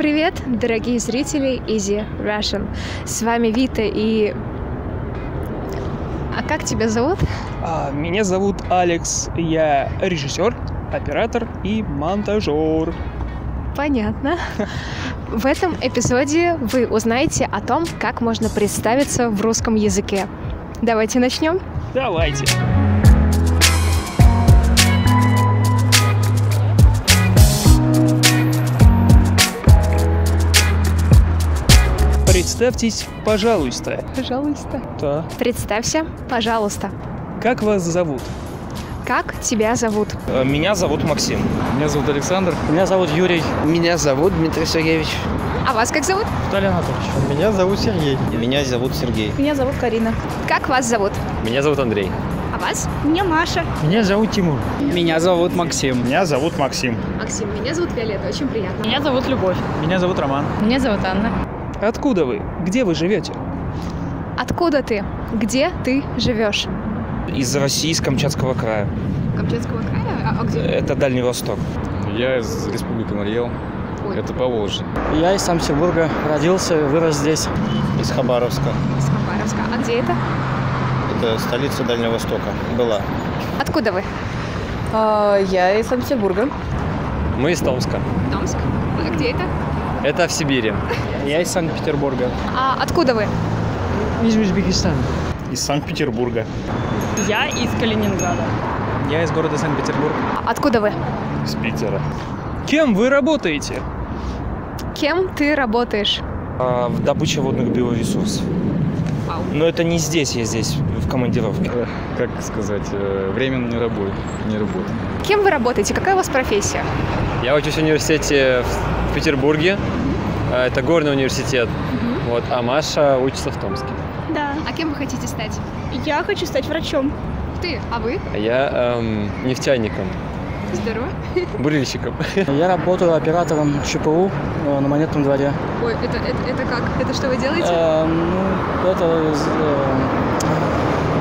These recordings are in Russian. привет, дорогие зрители Easy Russian. С вами Вита и... А как тебя зовут? Меня зовут Алекс. Я режиссер, оператор и монтажер. Понятно. В этом эпизоде вы узнаете о том, как можно представиться в русском языке. Давайте начнем? Давайте. Представьтесь, пожалуйста. Пожалуйста. Да. Представься, пожалуйста. Как вас зовут? Как тебя зовут? Меня зовут Максим. Меня зовут Александр. Меня зовут Юрий. Меня зовут Дмитрий Сергеевич. А вас как зовут? Виталий Анатольевич. Меня зовут Сергей. Меня зовут Сергей. Меня зовут Карина. Как вас зовут? Меня зовут Андрей. А вас? Меня Маша. Меня зовут Тимур. Меня зовут Максим. Меня зовут Максим. Максим, меня зовут Виолетта. Очень приятно. Меня зовут Любовь. Меня зовут Роман. Меня зовут Анна. Откуда вы? Где вы живете? Откуда ты? Где ты живешь? Из России, из Камчатского края. Камчатского края? А где? Это Дальний Восток. Я из Республики Марий Эл. Это Поволжье. Я из Санкт-Петербурга. Родился, вырос здесь. Из Хабаровска. Из Хабаровска. А где это? Это столица Дальнего Востока. Была. Откуда вы? Я из Санкт-Петербурга. Мы из Томска. Томск? А где это? Это в Сибири. Я из Санкт-Петербурга. А откуда вы? Из Узбекистана. Из Санкт-Петербурга. Я из Калининграда. Я из города Санкт-Петербург. Откуда вы? Из Питера. Кем вы работаете? Кем ты работаешь? В добыче водных биоресурсов. Но это не здесь, я здесь в командировке. Как сказать, временно не работаю. Кем вы работаете? Какая у вас профессия? Я учусь в университете в Петербурге. Это горный университет. Вот, а Маша учится в Томске. Да. А кем вы хотите стать? Я хочу стать врачом. Ты? А вы? Я нефтяником. Здорово. Бурильщиком. Я работаю оператором ЧПУ на Монетном дворе. Ой, это как? Это что вы делаете?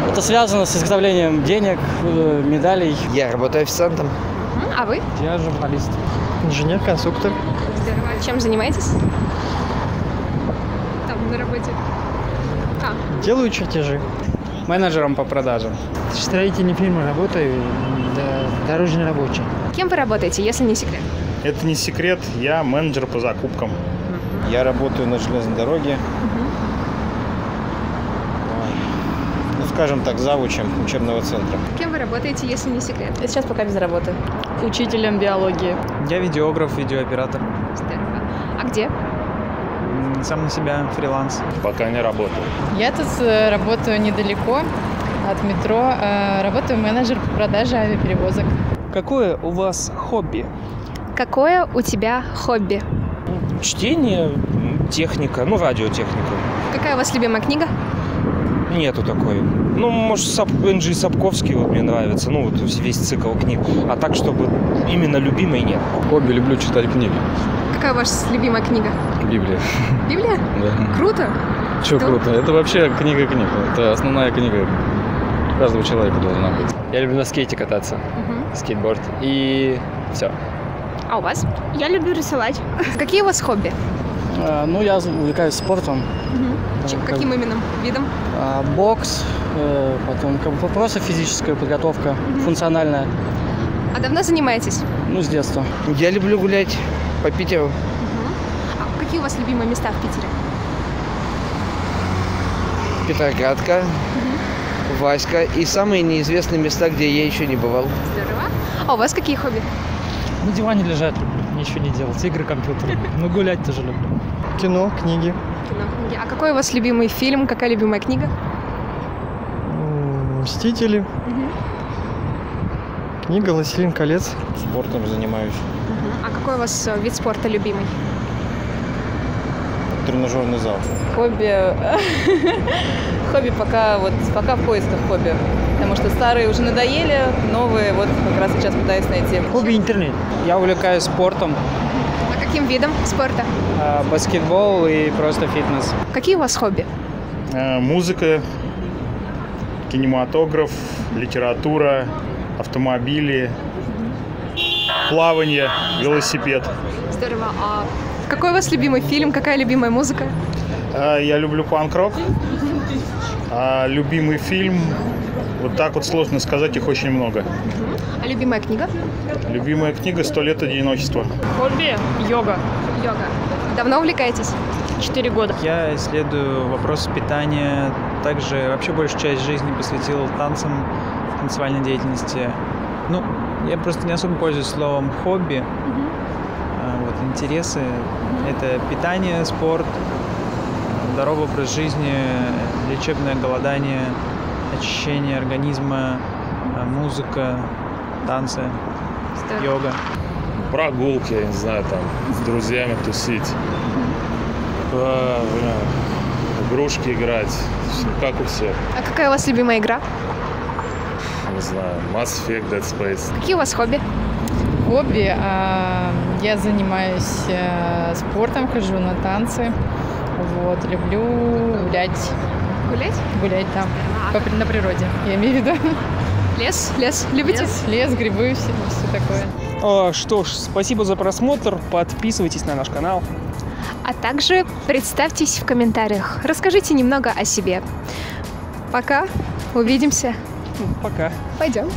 Это связано с изготовлением денег, медалей. Я работаю официантом. А вы? Я журналист. Инженер-конструктор. Здорово. Чем занимаетесь? Там, на работе. Делаю чертежи. Менеджером по продажам. В строительной фирме работаю, дорожный рабочий. Кем вы работаете, если не секрет? Это не секрет, я менеджер по закупкам. Я работаю на железной дороге. Ну, скажем так, завучем учебного центра. Кем вы работаете, если не секрет? Я сейчас пока без работы. Учителем биологии. Я видеограф, видеооператор. А где? Сам на себя фриланс. Пока не работаю. Я тут работаю недалеко от метро. Работаю менеджер по продаже авиаперевозок. Какое у вас хобби? Какое у тебя хобби? Чтение, техника, ну, радиотехника. Какая у вас любимая книга? Нету такой. Ну, может, Анджей Сапковский вот мне нравится. Ну, вот весь цикл книг. А так, чтобы именно любимой нет. Хобби, люблю читать книги. Какая ваша любимая книга? Библия. Библия? Да. Круто? Чё круто? Это вообще книга-книга. Это основная книга каждого человека должна быть. Я люблю на скейте кататься. Скейтборд. И все. А у вас? Я люблю рисовать. Какие у вас хобби? Ну, я увлекаюсь спортом. Каким именно видом? Бокс, потом просто физическая подготовка, функциональная. А давно занимаетесь? Ну, с детства. Я люблю гулять по Питеру. А какие у вас любимые места в Питере? Петроградка, Васька и самые неизвестные места, где я еще не бывал. Здорово. А у вас какие хобби? На диване лежать люблю, ничего не делать, игры, компьютеры. Но гулять тоже люблю. Кино, книги. Кино, книги. А какой у вас любимый фильм, какая любимая книга? Мстители. Книга «Властелин колец». Спортом занимаюсь. А какой у вас вид спорта любимый? Тренажерный зал. Хобби... Хобби пока в поисках хобби. Потому что старые уже надоели, новые вот как раз сейчас пытаюсь найти. Хобби интернет. Я увлекаюсь спортом. А каким видом спорта? Баскетбол и просто фитнес. Какие у вас хобби? Музыка, кинематограф, литература, автомобили, плавание, велосипед. Здорово. А Какой у вас любимый фильм? Какая любимая музыка? Я люблю панк-рок. А любимый фильм... Вот так вот сложно сказать, их очень много. А любимая книга? Любимая книга «Сто лет одиночества». Хобби? Йога. Йога. Давно увлекаетесь? 4 года. Я исследую вопросы питания. Также вообще большую часть жизни посвятил танцам, танцевальной деятельности. Ну, я просто не особо пользуюсь словом «хобби». Вот, интересы – это питание, спорт, здоровый образ жизни, лечебное голодание, очищение организма, музыка, танцы, йога. Прогулки, я не знаю, там, с друзьями тусить, игрушки играть, как у всех. А какая у вас любимая игра? Не знаю, Mass Effect, Dead Space. Какие у вас хобби? Хобби? Я занимаюсь спортом, хожу на танцы, вот, люблю гулять. Гулять? Гулять, да. На природе, я имею в виду. Лес, любите? Лес, грибы, все такое. Что ж, спасибо за просмотр, подписывайтесь на наш канал. А также представьтесь в комментариях, расскажите немного о себе. Пока, увидимся. Пока. Пойдем.